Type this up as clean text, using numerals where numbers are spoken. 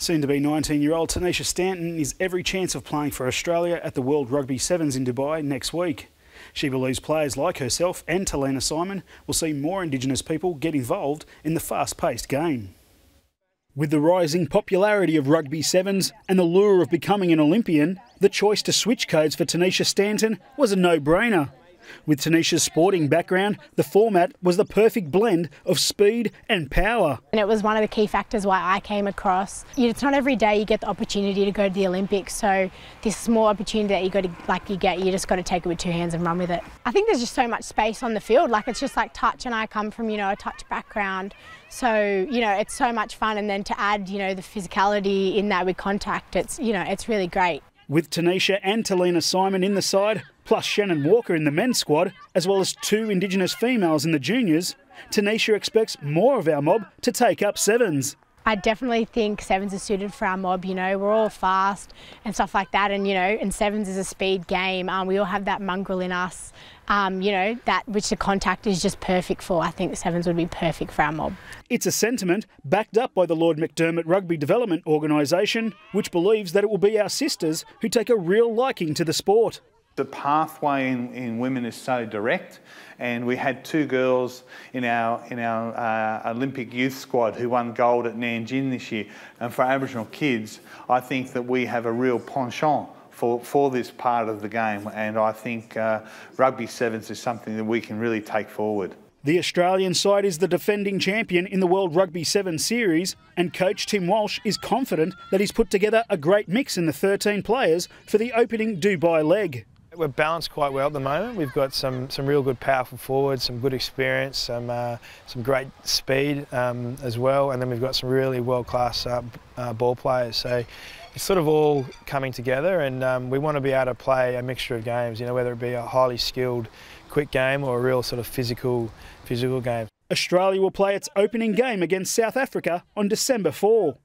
Soon-to-be 19-year-old Tanisha Stanton is every chance of playing for Australia at the World Rugby Sevens in Dubai next week. She believes players like herself and Taleena Simon will see more Indigenous people get involved in the fast-paced game. With the rising popularity of Rugby Sevens and the lure of becoming an Olympian, the choice to switch codes for Tanisha Stanton was a no-brainer. With Tanisha's sporting background, the format was the perfect blend of speed and power. And it was one of the key factors why I came across. It's not every day you get the opportunity to go to the Olympics, so this small opportunity that you just got to take it with two hands and run with it. I think there's just so much space on the field, it's just like touch, and I come from, a touch background. So, it's so much fun, and then to add, the physicality in that with contact, it's, it's really great. With Tanisha and Taleena Simon in the side, plus Shannon Walker in the men's squad, as well as two Indigenous females in the juniors, Tanisha expects more of our mob to take up sevens. I definitely think sevens are suited for our mob, we're all fast and stuff like that, and and sevens is a speed game. We all have that mongrel in us, that which the contact is just perfect for. I think sevens would be perfect for our mob. It's a sentiment backed up by the Lord McDermott Rugby Development Organisation, which believes that it will be our sisters who take a real liking to the sport. The pathway in women is so direct, and we had two girls in our Olympic youth squad who won gold at Nanjing this year. And for Aboriginal kids, I think that we have a real penchant for this part of the game, and I think rugby sevens is something that we can really take forward. The Australian side is the defending champion in the World Rugby Sevens series, and coach Tim Walsh is confident that he's put together a great mix in the 13 players for the opening Dubai leg. We're balanced quite well at the moment. We've got some real good powerful forwards, some good experience, some great speed as well, and then we've got some really world-class ball players. So it's sort of all coming together, and we want to be able to play a mixture of games, whether it be a highly skilled, quick game or a real sort of physical game. Australia will play its opening game against South Africa on December 4.